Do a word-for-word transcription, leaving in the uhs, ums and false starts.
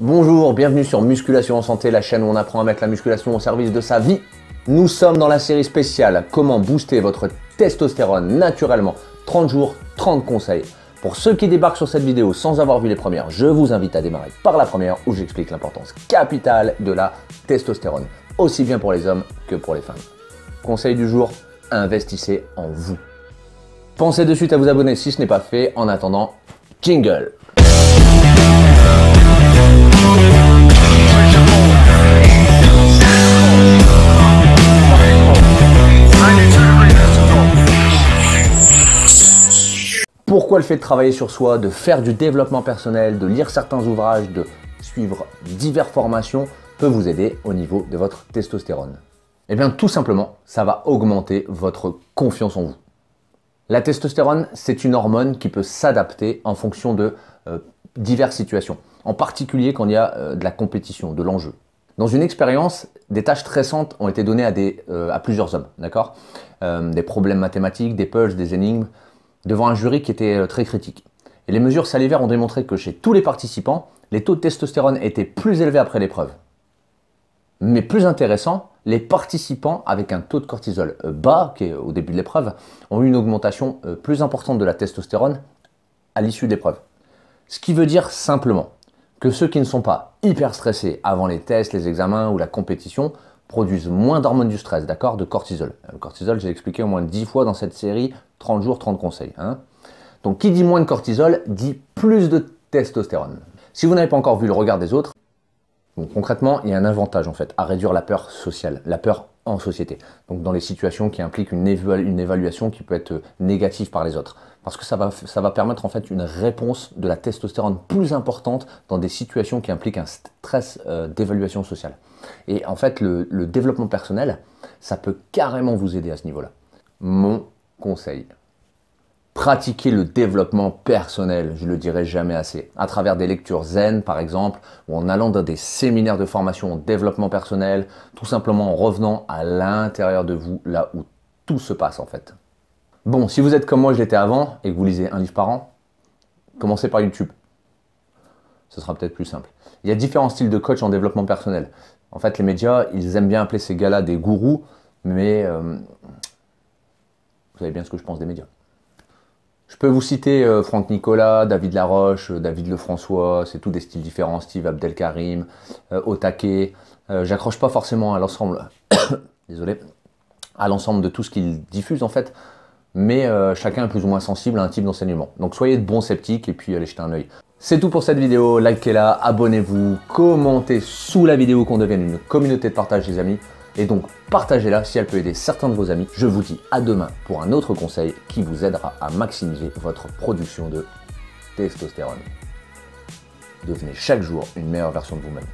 Bonjour, bienvenue sur Musculation en Santé, la chaîne où on apprend à mettre la musculation au service de sa vie. Nous sommes dans la série spéciale Comment booster votre testostérone naturellement, trente jours, trente conseils. Pour ceux qui débarquent sur cette vidéo sans avoir vu les premières, je vous invite à démarrer par la première où j'explique l'importance capitale de la testostérone, aussi bien pour les hommes que pour les femmes. Conseil du jour, investissez en vous. Pensez de suite à vous abonner si ce n'est pas fait. En attendant, jingle! Pourquoi le fait de travailler sur soi, de faire du développement personnel, de lire certains ouvrages, de suivre diverses formations peut vous aider au niveau de votre testostérone? Eh bien tout simplement, ça va augmenter votre confiance en vous. La testostérone, c'est une hormone qui peut s'adapter en fonction de euh, diverses situations, en particulier quand il y a euh, de la compétition, de l'enjeu. Dans une expérience, des tâches stressantes ont été données à, des, euh, à plusieurs hommes, d'accord euh, des problèmes mathématiques, des puzzles, des énigmes, devant un jury qui était très critique. Et les mesures salivaires ont démontré que chez tous les participants, les taux de testostérone étaient plus élevés après l'épreuve. Mais plus intéressant, les participants avec un taux de cortisol bas, qui est au début de l'épreuve, ont eu une augmentation plus importante de la testostérone à l'issue de l'épreuve. Ce qui veut dire simplement que ceux qui ne sont pas hyper stressés avant les tests, les examens ou la compétition produisent moins d'hormones du stress, d'accord, de cortisol. Le cortisol, j'ai expliqué au moins dix fois dans cette série, trente jours, trente conseils. Hein. Donc qui dit moins de cortisol, dit plus de testostérone. Si vous n'avez pas encore vu le regard des autres, donc concrètement, il y a un avantage en fait à réduire la peur sociale, la peur en société. Donc dans les situations qui impliquent une, évalu une évaluation qui peut être négative par les autres. Parce que ça va, ça va permettre en fait une réponse de la testostérone plus importante dans des situations qui impliquent un stress euh, d'évaluation sociale. Et en fait, le, le développement personnel, ça peut carrément vous aider à ce niveau-là. Mon conseil, pratiquez le développement personnel, je le dirai jamais assez, à travers des lectures zen par exemple, ou en allant dans des séminaires de formation en développement personnel, tout simplement en revenant à l'intérieur de vous, là où tout se passe en fait. Bon, si vous êtes comme moi, je l'étais avant, et que vous lisez un livre par an, commencez par YouTube. Ce sera peut-être plus simple. Il y a différents styles de coach en développement personnel. En fait, les médias, ils aiment bien appeler ces gars-là des gourous, mais euh, vous savez bien ce que je pense des médias. Je peux vous citer euh, Franck Nicolas, David Laroche, euh, David Lefrançois, c'est tous des styles différents, Steve Abdelkarim, euh, Otake. Euh, J'accroche pas forcément à l'ensemble désolé, à l'ensemble de tout ce qu'ils diffusent en fait, mais euh, chacun est plus ou moins sensible à un type d'enseignement. Donc soyez de bons sceptiques et puis allez jeter un œil. C'est tout pour cette vidéo, likez-la, abonnez-vous, commentez sous la vidéo qu'on devienne une communauté de partage les amis. Et donc partagez-la si elle peut aider certains de vos amis. Je vous dis à demain pour un autre conseil qui vous aidera à maximiser votre production de testostérone. Devenez chaque jour une meilleure version de vous-même.